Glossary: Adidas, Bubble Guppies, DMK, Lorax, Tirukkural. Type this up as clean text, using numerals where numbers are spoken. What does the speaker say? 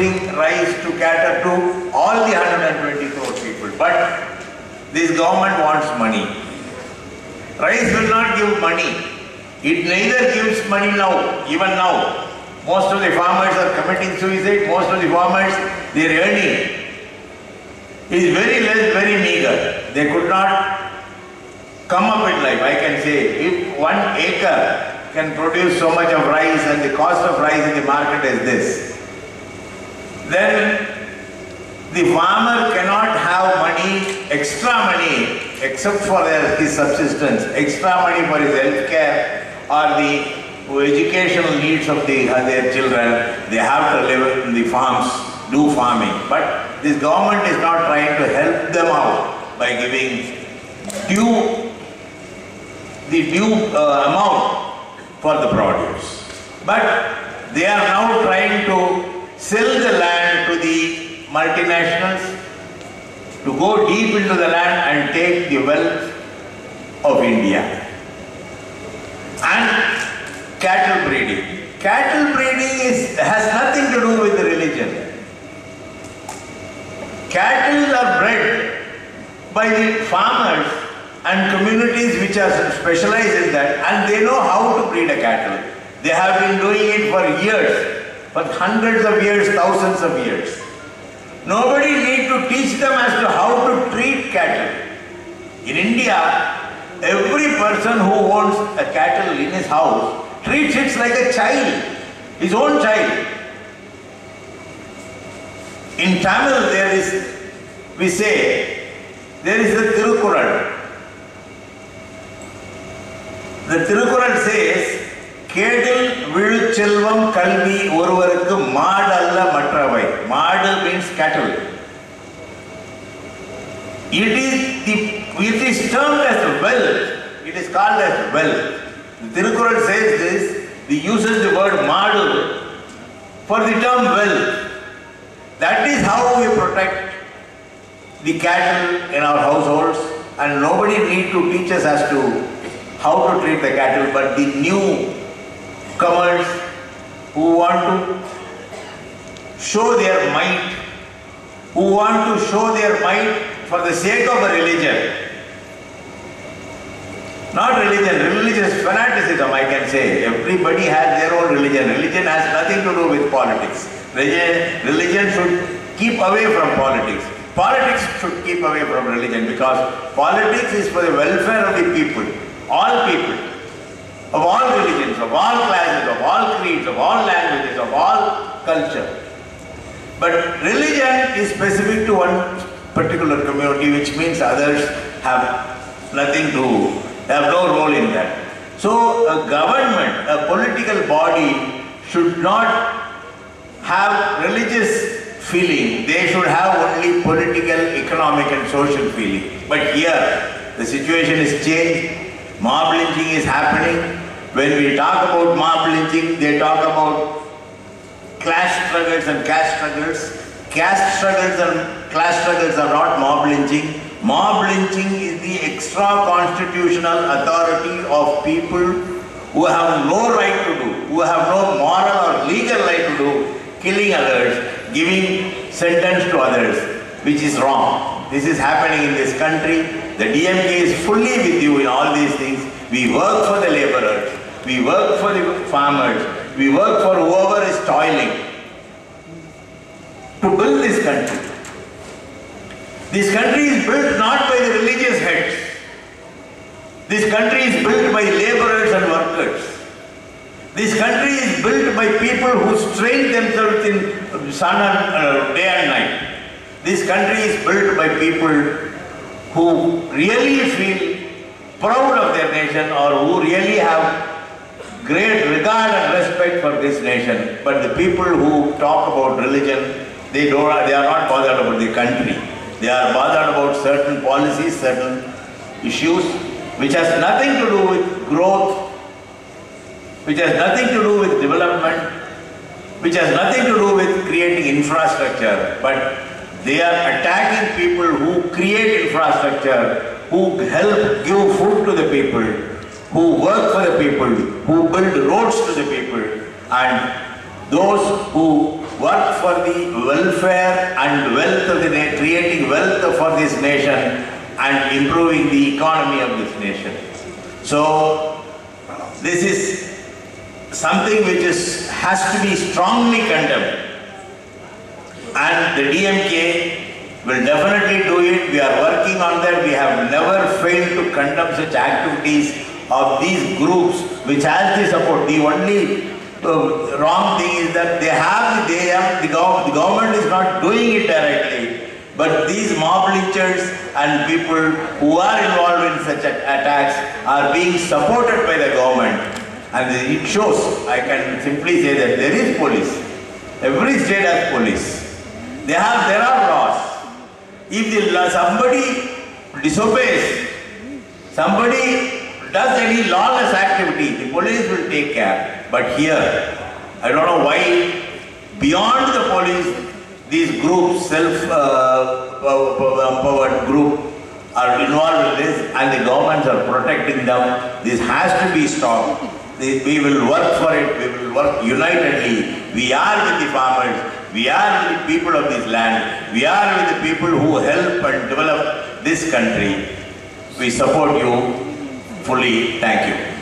using rice to cater to all the 120 crore people. But this government wants money. Rice will not give money. It neither gives money now, even now. Most of the farmers are committing suicide. Most of the farmers, their earning is very less, very meager. They could not come up with life. I can say if 1 acre can produce so much of rice and the cost of rice in the market is this, then the farmer cannot have money, extra money, except for his subsistence, extra money for his health care or the educational needs of their children. They have to live in the farms, do farming. But this government is not trying to help them out by giving the due amount for the produce. But they are now trying to sell the land to the multinationals, to go deep into the land and take the wealth of India. And cattle breeding. Cattle breeding has nothing to do with the religion. Cattle are bred by the farmers and communities which are specialized in that, and they know how to breed a cattle. They have been doing it for years, for hundreds of years, thousands of years. Nobody need to teach them as to how to treat cattle. In India, every person who owns a cattle in his house treats it like a child, his own child. In Tamil, there is the Tirukkural. The Tirukkural says, Kedil vil chelvam kalvi oruvarukku maad alla matravai. Maad means cattle. It is termed as wealth. It is called as wealth. The Tirukkural says this, he uses the word maad for the term wealth. That is how we protect the cattle in our households, and nobody need to teach us as to how to treat the cattle. But the newcomers who want to show their might, for the sake of a religion, religious fanaticism, I can say. Everybody has their own religion. Religion has nothing to do with politics. Religion should keep away from politics. Politics should keep away from religion, because politics is for the welfare of the people. All people, of all religions, of all classes, of all creeds, of all languages, of all culture. But religion is specific to one particular community, which means others have no role in that. So a government, a political body should not have religious feeling. They should have only political, economic and social feeling. But here the situation is changed. Mob lynching is happening. When we talk about mob lynching, they talk about class struggles and caste struggles. Caste struggles and class struggles are not mob lynching. Mob lynching is the extra constitutional authority of people who have no right to do, who have no moral or legal right to do, killing others, giving sentence to others, which is wrong. This is happening in this country. The DMK is fully with you in all these things. We work for the laborers, we work for the farmers, we work for whoever is toiling to build this country. This country is built not by the religious heads. This country is built by laborers and workers. This country is built by people who strain themselves in sun and day and night. This country is built by people who really feel proud of their nation, or who really have great regard and respect for this nation. But the people who talk about religion, they are not bothered about the country. They are bothered about certain policies, certain issues, which has nothing to do with growth, which has nothing to do with development, which has nothing to do with creating infrastructure. But they are attacking people who create infrastructure, who help give food to the people, who work for the people, who build roads to the people, and those who work for the welfare and wealth of the nation, creating wealth for this nation and improving the economy of this nation. So this is something which is, has to be strongly condemned, and the DMK will definitely do it. We are working on that. We have never failed to condemn such activities of these groups which has the support. The only wrong thing is that the government is not doing it directly, but these mob lynchers and people who are involved in such attacks are being supported by the government, and it shows. I can simply say that there is police. Every state has police. There are laws. If somebody disobeys, somebody does any lawless activity, the police will take care. But here, I don't know why, beyond the police, these groups, self-empowered group are involved in this, and the governments are protecting them. This has to be stopped. We will work for it. We will work unitedly. We are with the farmers. We are with the people of this land. We are with the people who help and develop this country. We support you fully. Thank you.